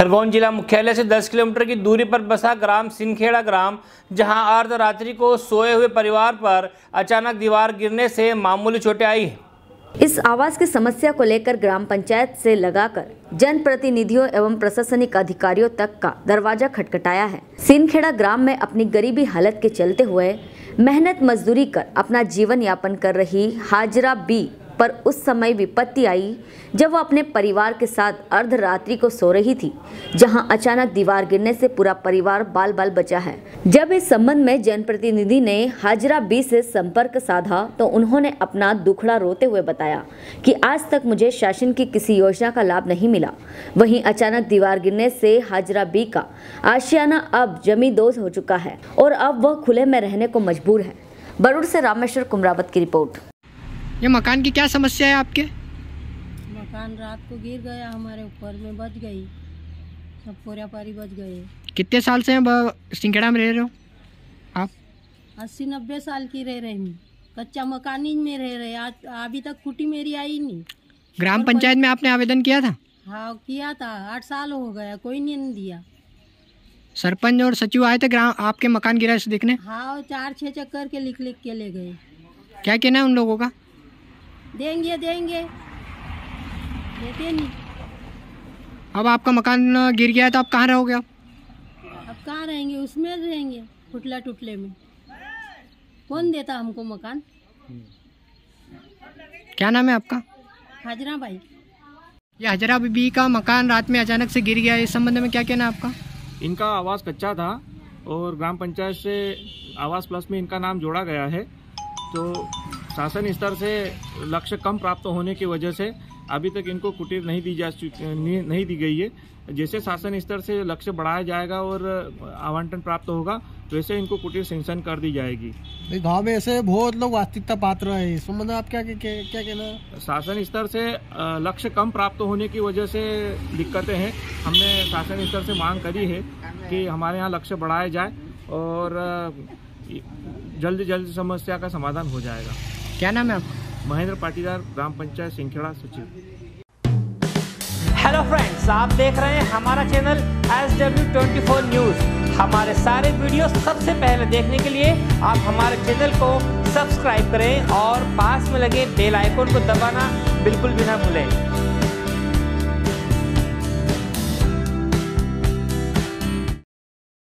खरगोन जिला मुख्यालय से 10 किलोमीटर की दूरी पर बसा ग्राम सिनखेड़ा ग्राम, जहां अर्धरात्रि को सोए हुए परिवार पर अचानक दीवार गिरने से मामूली चोटें आई है। इस आवास की समस्या को लेकर ग्राम पंचायत से लगाकर जनप्रतिनिधियों एवं प्रशासनिक अधिकारियों तक का दरवाजा खटखटाया है। सिनखेड़ा ग्राम में अपनी गरीबी हालत के चलते हुए मेहनत मजदूरी कर अपना जीवन यापन कर रही हजरा बी पर उस समय विपत्ति आई जब वह अपने परिवार के साथ अर्धरात्रि को सो रही थी, जहां अचानक दीवार गिरने से पूरा परिवार बाल बाल बचा है। जब इस संबंध में जनप्रतिनिधि ने हजरा बी से संपर्क साधा तो उन्होंने अपना दुखड़ा रोते हुए बताया कि आज तक मुझे शासन की किसी योजना का लाभ नहीं मिला। वहीं अचानक दीवार गिरने से हजरा बी का आशियाना अब जमींदोज हो चुका है और अब वह खुले में रहने को मजबूर है। बरूड़ से रामेश्वर कुमरावत की रिपोर्ट। ये मकान की क्या समस्या है आपके? मकान रात को गिर गया हमारे ऊपर में, बच गई, सब पूरा पारी बच गए। कितने साल से सिनखेड़ा में रह रहे हो आप? 80-90 साल की रह रही हूँ, कच्चा मकान ही में रह रहे। आज अभी तक खुटी मेरी आई नहीं। ग्राम पंचायत में आपने आवेदन किया था? हाँ किया था, 8 साल हो गया, कोई नहीं दिया। सरपंच और सचिव आए थे ग्राम आपके मकान गिरा से देखने? हाँ, 4-6 चक्कर के लिख के ले गए। क्या कहना है उन लोगों का? देंगे देंगे, देते नहीं। अब आपका मकान गिर गया है तो आप कहाँ रहोगे? अब कहाँ रहेंगे, उसमें रहेंगे फुटला टुटले में। कौन देता हमको मकान? क्या नाम है आपका? हजरा भाई। ये हजरा बीबी का मकान रात में अचानक से गिर गया, इस संबंध में क्या कहना है आपका? इनका आवास कच्चा था और ग्राम पंचायत से आवास प्लस में इनका नाम जोड़ा गया है, तो शासन स्तर से लक्ष्य कम प्राप्त होने की वजह से अभी तक इनको कुटीर नहीं दी गई है। जैसे शासन स्तर से लक्ष्य बढ़ाया जाएगा और आवंटन प्राप्त होगा वैसे इनको कुटीर सेंक्शन कर दी जाएगी। गांव में ऐसे बहुत लोग वास्तविकता पात्र है, इस संबंध में आप क्या कहना है? शासन स्तर से लक्ष्य कम प्राप्त होने की वजह से दिक्कतें हैं। हमने शासन स्तर से मांग करी है कि हमारे यहाँ लक्ष्य बढ़ाया जाए और जल्द समस्या का समाधान हो जाएगा। क्या नाम है आपका? महेंद्र पाटीदार, ग्राम पंचायत सिनखेड़ा सचिव। हेलो फ्रेंड्स, आप देख रहे हैं हमारा चैनल SW24 न्यूज। हमारे सारे वीडियो सबसे पहले देखने के लिए आप हमारे चैनल को सब्सक्राइब करें और पास में लगे बेल आइकन को दबाना बिल्कुल भी ना भूलें।